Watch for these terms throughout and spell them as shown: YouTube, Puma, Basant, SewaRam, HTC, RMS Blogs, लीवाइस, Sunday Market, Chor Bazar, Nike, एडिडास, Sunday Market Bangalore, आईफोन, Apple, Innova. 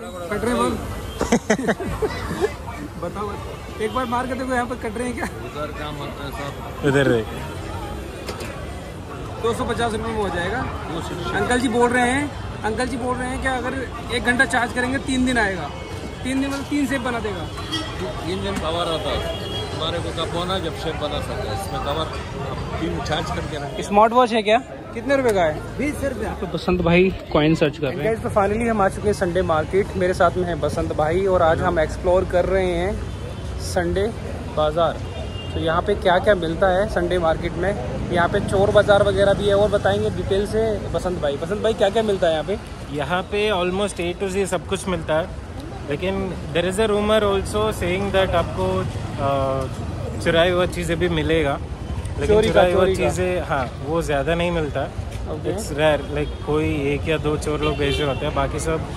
Cut रहे हैं बताओ एक बार मार के देखो यहाँ पे कट रहे हैं क्या। उधर काम होता है सब, इधर 250 रुपये में हो जाएगा। अंकल जी बोल रहे हैं, कि अगर 1 घंटा चार्ज करेंगे 3 दिन आएगा। 3 दिन मतलब 3 शेप बना देगा। 3 दिन कवर होता है हमारे को, कब होना जब शेप बना सकता है। इसमें कवर 3 चार्ज करके रखें। स्मार्ट वॉच है क्या, कितने रुपए का है? 20 रुपये। तो बसंत भाई कॉइन सर्च कर रहे हैं। तो फाइनली हम आ चुके हैं संडे मार्केट, मेरे साथ में है बसंत भाई और आज हम एक्सप्लोर कर रहे हैं संडे बाज़ार। तो यहाँ पे क्या क्या मिलता है संडे मार्केट में। यहाँ पे चोर बाज़ार वगैरह भी है और बताएंगे डिटेल से बसंत भाई। क्या क्या मिलता है यहाँ पे? ऑलमोस्ट A to Z सब कुछ मिलता है, लेकिन there is a rumour also saying that आपको चुराई हुआ चीज़ें भी मिलेगा, लेकिन चुराई हुआ चीज़ें हाँ वो ज़्यादा नहीं मिलता। इट्स रेयर, लाइक कोई 1 या 2 चोर लोग भेजे होते हैं, बाकी सब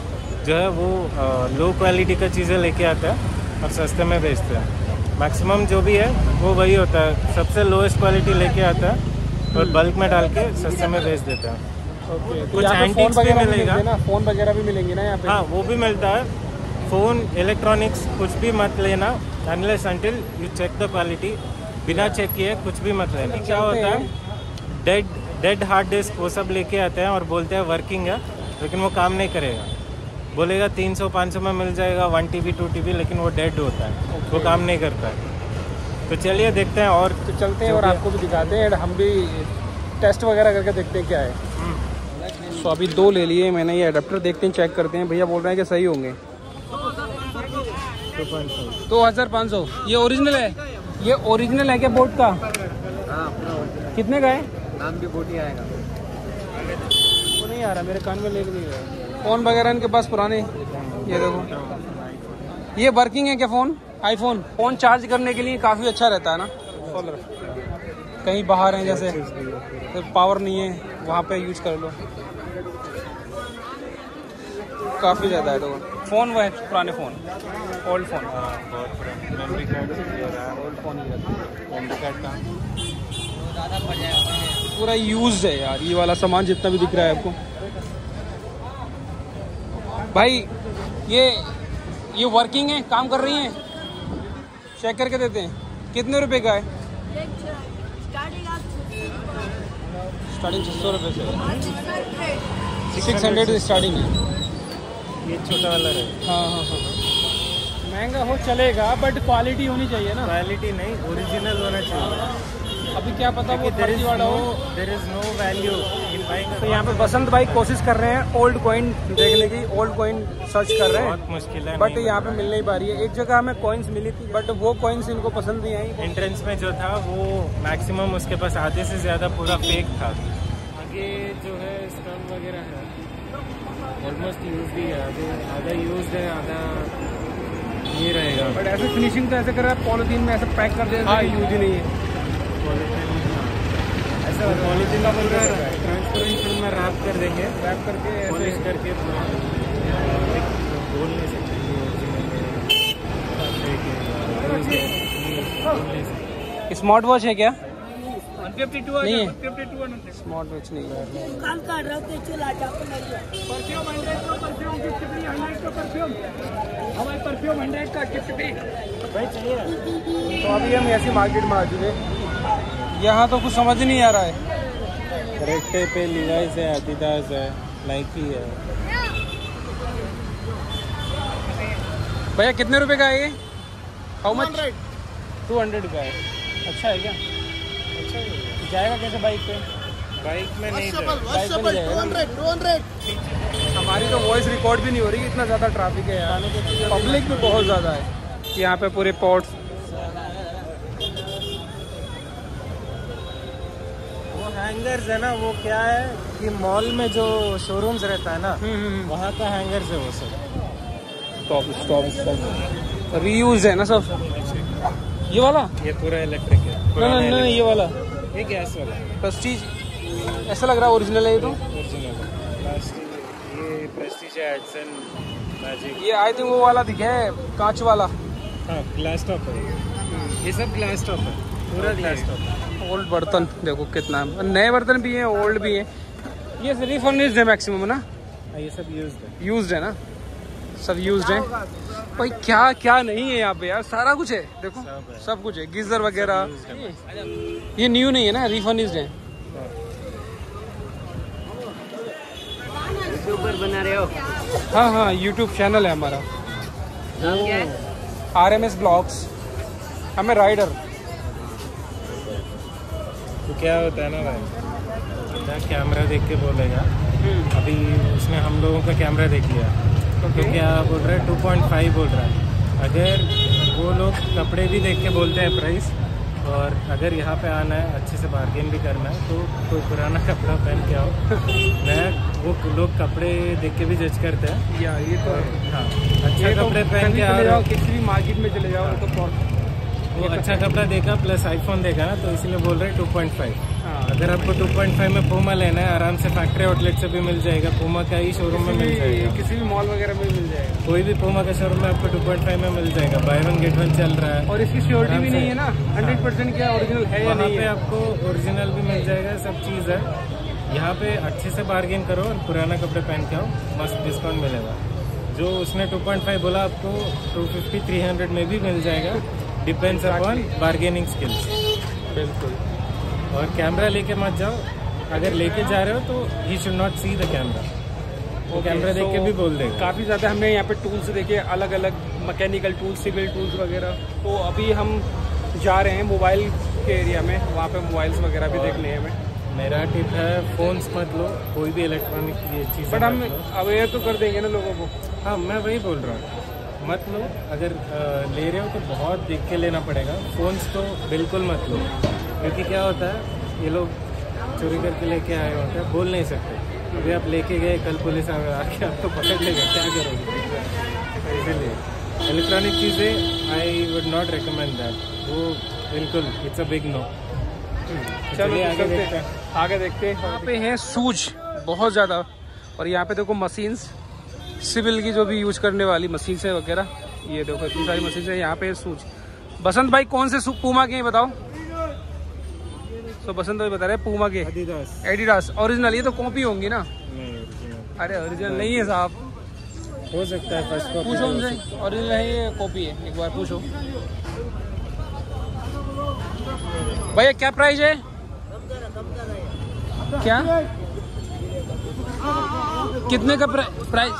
जो है वो लो क्वालिटी का चीज़ें लेके आता है और सस्ते में बेचते हैं। मैक्सिमम जो भी है वो वही होता है, सबसे लोएस्ट क्वालिटी लेके आता है और बल्क में डाल के सस्ते में बेच देता है। कुछ एंटीक्स भी मिलेगा ना, फ़ोन वगैरह भी मिलेंगे ना यहाँ पे? हाँ वो भी मिलता है। फ़ोन, इलेक्ट्रॉनिक्स कुछ भी मत लेना unless until you check the quality. बिना चेक किए कुछ भी मत लेना। क्या होता है डेड हार्ड डिस्क वो सब लेके आते हैं और बोलते हैं वर्किंग है, लेकिन वो काम नहीं करेगा। बोलेगा 300-500 में मिल जाएगा 1 TB 2 TB, लेकिन वो डेड होता है, वो काम नहीं करता है। तो चलिए देखते हैं और चलते हैं और आपको भी दिखाते हैं और हम भी टेस्ट वगैरह करके देखते हैं क्या है। तो अभी 2 ले लिए मैंने ये अडेप्टर, देखते हैं चेक करते हैं। भैया बोल रहे हैं कि सही होंगे। 2500 ये ओरिजिनल है, क्या बोट का? कितने का है? नाम भी बोट ही आएगा। वो नहीं आ रहा मेरे कान में, ले नहीं। फ़ोन वगैरह इनके पास पुराने, ये देखो ये वर्किंग है क्या फ़ोन? आईफोन चार्ज करने के लिए काफ़ी अच्छा रहता है ना। कहीं बाहर हैं जैसे तो पावर नहीं है, वहाँ पे यूज कर लो, काफ़ी ज़्यादा है। देखो फ़ोन वह पुराने फ़ोन, ओल्ड फ़ोन, पूरा यूज है यार ये वाला सामान जितना भी दिख रहा है आपको। भाई ये वर्किंग है, काम कर रही है, चेक करके देते हैं। कितने रुपए का है? स्टार्टिंग 600 रुपये से, 600 से स्टार्टिंग है। ये छोटा वाला है। हाँ। महंगा हो चलेगा बट क्वालिटी होनी चाहिए ना। क्वालिटी नहीं, ओरिजिनल होना चाहिए। अभी क्या पता वो फर्जी वाला हो। There is no value in buying. तो यहाँ पे बसंत भाई कोशिश कर रहे हैं ओल्ड कॉइन देखने की, ओल्ड कॉइन सर्च कर रहे हैं, बहुत मुश्किल है बट यहाँ पे मिल नहीं पा रही है। एक जगह हमें कॉइन्स मिली थी बट वो कॉइन्स इनको पसंद नहीं आई। एंट्रेंस में जो था वो मैक्सिमम उसके पास आधे से ज़्यादा पूरा फेक था। आगे जो है स्टम वगैरह है ऑलमोस्ट यूज ही है, तो आधा यूज है आधा नहीं रहेगा। बट ऐसे फिनिशिंग तो ऐसे कर रहा है पॉलीथीन में ऐसे पैक कर देते हैं, यूज ही नहीं है। ऐसा पॉलीथीन का बन रहा है, ट्रांसपेरेंट फिल्म में रैप कर देंगे, रैप करके पॉलिश करके बोलने से चाहिए। स्मार्ट वॉच है क्या? 52 नहीं है, स्मार्ट वॉच नहीं है। काम कर रहा है चल आ जाओ। परफ्यूम 100 का गिफ्ट भी भाई चाहिए। तो अभी हम ऐसी मार्केट में आ चुके, यहाँ तो कुछ समझ नहीं आ रहा है। रेक्टे पे लीवाइस है, एडिडास है, नाइकी है। भैया कितने रुपए का है ये? How much? 200 का है। अच्छा है क्या? जाएगा कैसे बाइक पे? बाइक में नहीं जाएगा। हमारी तो वॉइस रिकॉर्ड भी नहीं हो रही, इतना ज़्यादा ट्रैफिक है यार, पब्लिक भी बहुत ज़्यादा है यहाँ पे। पूरे पॉट्स वो हैंगर्स है ना, वो क्या है कि मॉल में जो शोरूम्स रहता है ना वहाँ का हैंगर्स है वो सब। स्टॉप रीयूज है ना सब। ये वाला ये पूरा इलेक्ट्रिक है। नहीं ये वाला ये गैस वाला प्रेस्टीज ऐसा लग रहा है। ओरिजिनल है ये तो? ओरिजिनल ये प्रेस्टीज है, एडसन मैजिक। ये आई थिंक वो वाला दिखे है कांच वाला। हाँ ग्लास टॉप है ये सब, ग्लास टॉप है पूरा, ग्लास टॉप। ओल्ड बर्तन देखो कितना, नए बर्तन भी हैं ओल्ड भी हैं। ये रिफर्निश्ड है मैक्सिमम ना, ये सब यूज्ड है ना। सब यूज्ड हैं भाई। क्या क्या नहीं है यहाँ पे यार, सारा कुछ है, देखो सब कुछ है, गीजर वगैरह। ये न्यू नहीं है ना, रिफर्निश्ड है। यूट्यूबर बना रहे हो? हाँ हाँ, यूट्यूब चैनल है हमारा, RMS Blogs। हमें राइडर तो क्या होता है ना भाई, कैमरा देख के बोलेगा। अभी उसने हम लोगों का कैमरा देख लिया तो क्या बोल रहा है, 2.5 बोल रहा है। अगर वो लोग कपड़े भी देख के बोलते हैं प्राइस, और अगर यहाँ पे आना है अच्छे से बार्गेन भी करना है तो कोई पुराना कपड़ा पहन के आओ। मैं वो लोग कपड़े देख के भी जज करते हैं या ये तो हाँ, अच्छा कपड़े पहन के आओ, किसी भी मार्केट में चले जाओ तो वो अच्छा कपड़ा देखा प्लस आईफोन देखा ना, तो इसलिए बोल रहे हैं 2.5। अगर आपको 2.5 में पूमा लेना है, आराम से फैक्ट्री आउटलेट से भी मिल जाएगा, पूमा का ही शोरूम में मिल जाएगा, किसी भी मॉल वगैरह में मिल जाएगा, कोई भी पूमा का शोरूम में आपको 2.5 में मिल जाएगा। बाय 1 गेट 1 चल रहा है, और इसकी श्योरिटी भी नहीं है ना 100% क्या ओरिजिनल है या नहीं है। आपको ओरिजिनल भी मिल जाएगा, सब चीज़ है यहाँ पे। अच्छे से बार्गेन करो और पुराना कपड़े पहन के आओ, मस्त डिस्काउंट मिलेगा। जो उसने 2.5 बोला आपको 250-300 में भी मिल जाएगा, डिपेंड्स अपॉन बार्गेनिंग स्किल्स। बिल्कुल। और कैमरा लेके मत जाओ, अगर लेके जा रहे हो तो he should not see the camera, वो कैमरा देख के भी बोल देगा। काफ़ी ज़्यादा हमने यहाँ पे टूल्स देखे, अलग अलग मैकेनिकल टूल्स, सिविल टूल्स वगैरह। तो अभी हम जा रहे हैं मोबाइल के एरिया में, वहाँ पे मोबाइल्स वगैरह भी देखने हैं हमें। मेरा टिप है, फ़ोन्स मत लो, कोई भी इलेक्ट्रॉनिक चीज़। बट हम अवेयर तो कर देंगे ना लोगों को। हाँ, मैं वही बोल रहा हूँ, मत लो। अगर ले रहे हो तो बहुत देख के लेना पड़ेगा। फ़ोन्स तो बिल्कुल मत लो, क्योंकि क्या होता है, ये लोग चोरी करके लेके आए होते हैं, बोल नहीं सकते। अभी आप लेके गए, कल पुलिस आके आपको पकड़ लेगा, क्या करोगे? इसलिए इलेक्ट्रॉनिक चीज़ें I would not recommend that, वो बिल्कुल इट्स अ बिग नो। चलो आगे देखते हैं। यहाँ पे हैं सूज बहुत ज़्यादा, और यहाँ पे देखो मशीन्स, सिविल की जो भी यूज करने वाली मशीन है वगैरह, ये देखो इतनी सारी मशीन है यहाँ पे। सूज बसंत भाई कौन से पूमा के हैं बताओ? तो बसंत भाई बता रहे हैं पूमा के एडिडास ओरिजिनल। ये तो कॉपी होंगी ना? अरे ओरिजिनल नहीं है साहब, हो सकता है फर्स्ट कॉपी। पूछो उनसे, ओरिजिनल है ये कॉपी है? एक बार पूछो भैया क्या प्राइस है क्या, कितने का प्राइस?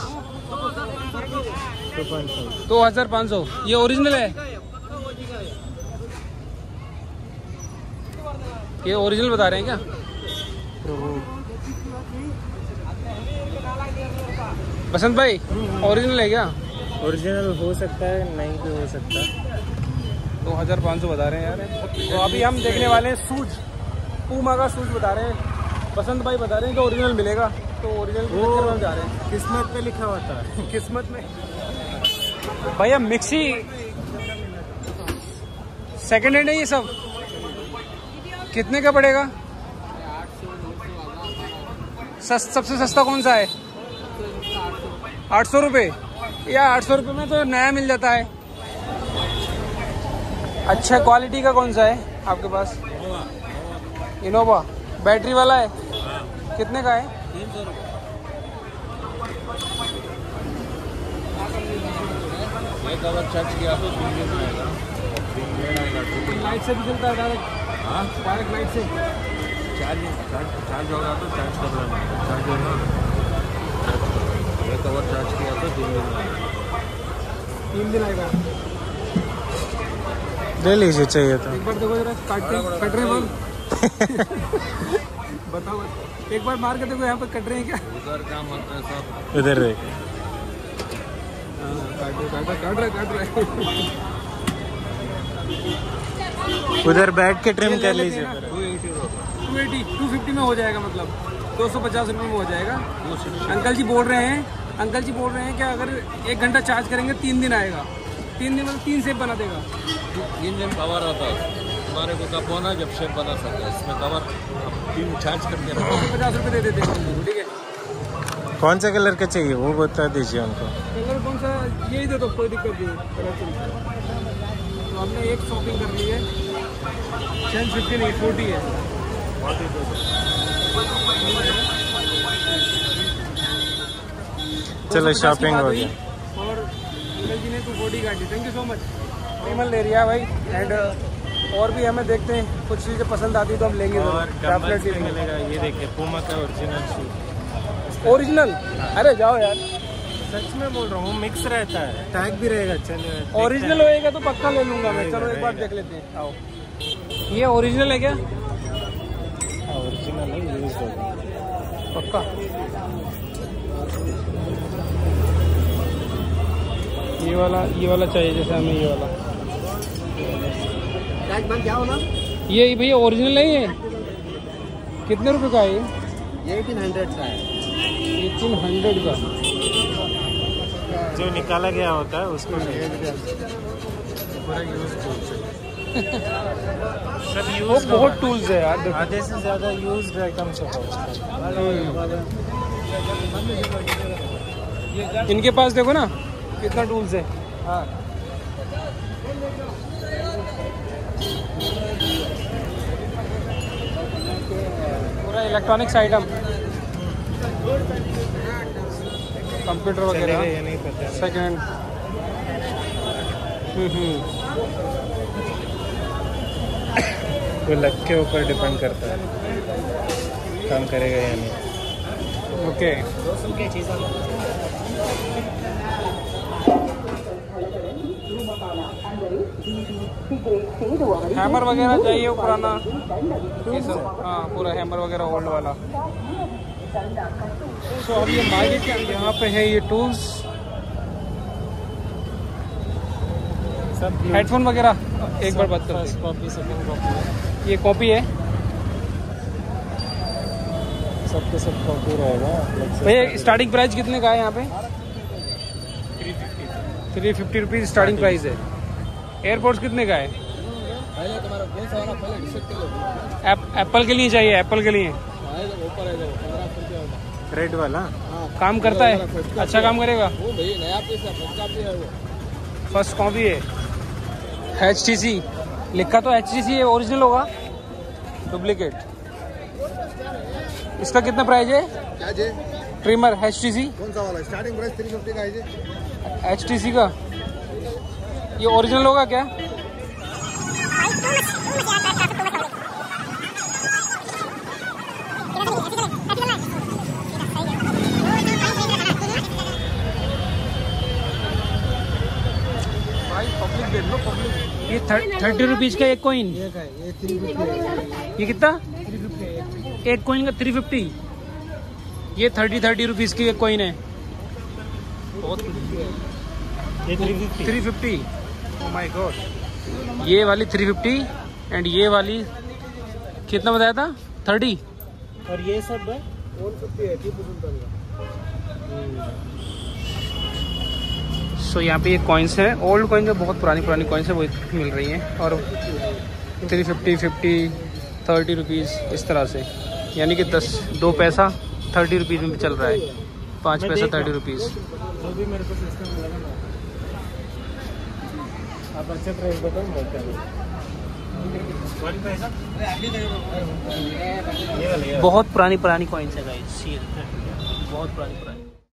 2500। ये ओरिजिनल है, ये ओरिजिनल बता रहे हैं क्या? बसंत भाई ओरिजिनल है क्या? ओरिजिनल हो सकता है, नहीं भी हो सकता। 2500 बता रहे हैं यार। तो अभी हम देखने वाले हैं सूज, पूमा का सूज बता रहे हैं। बसंत भाई बता रहे हैं कि ओरिजिनल मिलेगा, तो ओरिजिनल जा रहे हैं। किस्मत पे लिखा होता है। किस्मत में भैया मिक्सी सेकेंड हैंड है ये सब, कितने का पड़ेगा? सबसे सस्ता कौन सा है? 800 रुपये या 800 रुपये में तो नया मिल जाता है। अच्छा क्वालिटी का कौन सा है आपके पास? इनोवा बैटरी वाला है, कितने का है? 300 रुपये। एक अगर चार्ज किया तो 300 आएगा। लाइट से भी चलता है डायरेक्ट? हाँ, डायरेक्ट लाइट से चार्ज होगा तो चार्ज कर रहा है, चार्ज होगा। एक अगर चार्ज किया तो 3 दिन आएगा, 3 दिन आएगा। ले लीजिए चाहिए तो एक बार देखो जरा, कट रहे हैं बताओ, एक बार मार के देखो यहाँ पे कट रहे हैं क्या? उधर काम होता है सब, इधर रहे काट रहे उधर बैठ के ट्रिम कर लीजिए। 250 में हो जाएगा, मतलब 250 रुपये में हो जाएगा। अंकल जी बोल रहे हैं कि अगर 1 घंटा चार्ज करेंगे 3 दिन आएगा। 3 दिन मतलब 3 सेप बना देगा। 3 दिन कवर होता है हमारे को, कब होना जब शेप बना सकता है। इसमें कवर 3 चार्ज करके 50 रुपये दे देते हैं, ठीक है। कौन सा कलर का चाहिए वो बता दीजिए उनको, कलर कौन सा? यही दे दो, कोई दिक्कत नहीं है। तो हमने एक शॉपिंग कर ली है, 1050 नहीं 40 है। चलो शॉपिंग हो गई। और जी ने तो बॉडी गाड़ी। थैंक यू सो मच एमल ले रिया भाई। एंड और भी हमें देखते हैं कुछ चीज़ें पसंद आती है तो हम लेंगे। ये देखिए पूमा का ओरिजिनल शूज। ओरिजिनल? अरे जाओ यार, सच में बोल रहा हूँ। मिक्स रहता है, टैग भी रहेगा। चलो ओरिजिनल होएगा तो पक्का ले लूँगा मैं। चलो एक बार देख लेते हैं। आओ, ये ओरिजिनल है क्या? ओरिजिनल है पक्का। ये वाला चाहिए, जैसे हमें ये वाला। ये भैया ओरिजिनल नहीं है? कितने रुपए का है ये? 1800 का है। 1800 का जो निकाला गया होता है उसको पूरा यूज टूल्स सब यूज। बहुत टूल्स है यार, आधे से ज़्यादा यूज आइटम सब है इनके पास। देखो ना कितना टूल्स है। हाँ पूरा इलेक्ट्रॉनिक्स आइटम, कंप्यूटर वगैरह। सेकेंड वो लग के ऊपर डिपेंड करता है काम करेगा या नहीं। ओके हैमर वगैरह चाहिए वो पुराना। हाँ पूरा हैमर वगैरह ओल्ड वाला। सो अब ये मार्केट के अंदर यहाँ पे है ये टूल्स। हेडफोन वगैरह एक बार बात करो। ये कॉपी है सबके सब कॉपी रहेगा भैया। स्टार्टिंग प्राइस कितने का है यहाँ पे? 350 रुपीज़ स्टार्टिंग प्राइस है। एयरपोर्ट्स कितने का है? एप्पल के लिए चाहिए। एप्पल के लिए रेड वाला काम करता है, अच्छा काम करेगा। फर्स्ट कॉपी है। HTC लिखा तो HTC है, ओरिजिनल होगा डुप्लीकेट। इसका कितना प्राइस है? ट्रिमर HTC कौन सा वाला? स्टार्टिंग प्राइस 350 का है HTC का। ये ओरिजिनल होगा क्या? ये 30 रुपीज का एक कॉइन। ये कितना? एक कॉइन का 350। ये 30 रुपीज की एक कॉइन है। ये 350। ओ माय गॉड, ये वाली 350 एंड ये वाली कितना बताया था? 30। और ये सब 150 है। सो यहाँ पे ये कॉइन्स हैं, ओल्ड कॉइन जो बहुत पुरानी कॉइन्स है वो मिल रही हैं। और 350, 50, 30 रुपीज़ इस तरह से, यानी कि 2 पैसा 30 रुपीज़ में चल रहा है। 5 पैसा 30 रुपीज़। बहुत पुरानी कॉइन्स है गाइस, बहुत पुरानी।